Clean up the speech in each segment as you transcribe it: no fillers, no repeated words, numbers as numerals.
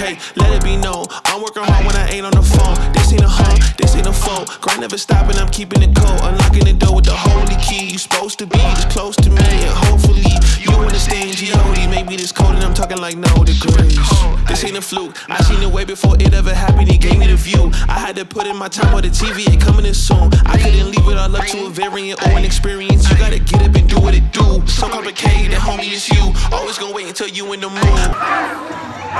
okay, let it be known. I'm working hard when I ain't on the phone. This ain't a home, this ain't a phone. Grind never stopping, I'm keeping it cold. Unlocking the door with the holy key. You supposed to be this close to me, and hopefully you understand. G.O.D. made me this cold, and I'm talking like no degrees. This ain't a fluke, I seen it way before it ever happened. It gave me the view. I had to put in my time on the TV, it coming in soon. I couldn't leave it all up to a variant or an experience. You gotta get up and do what it do. So complicated, homie, it's you. Always gonna wait until you in the mood. I've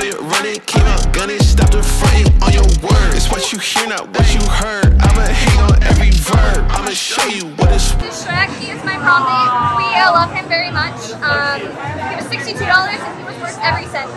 been running, came out gunning, stopped the frontin' on your word. It's what you hear, not what you heard. I'ma hang on every verb. I'ma show you what it's worth. Shrek, he is my prompty. We love him very much. He was $62 and he was worth every cent.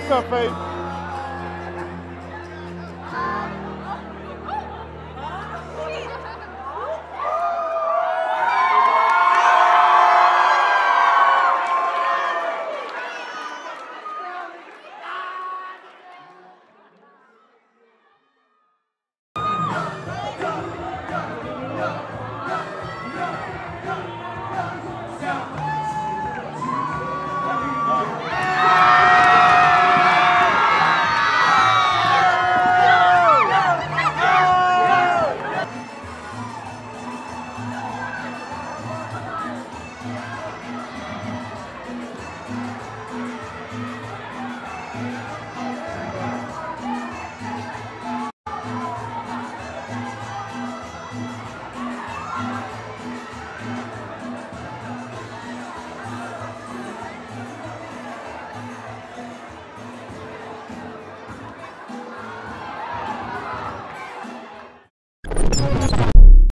What's up, Faith?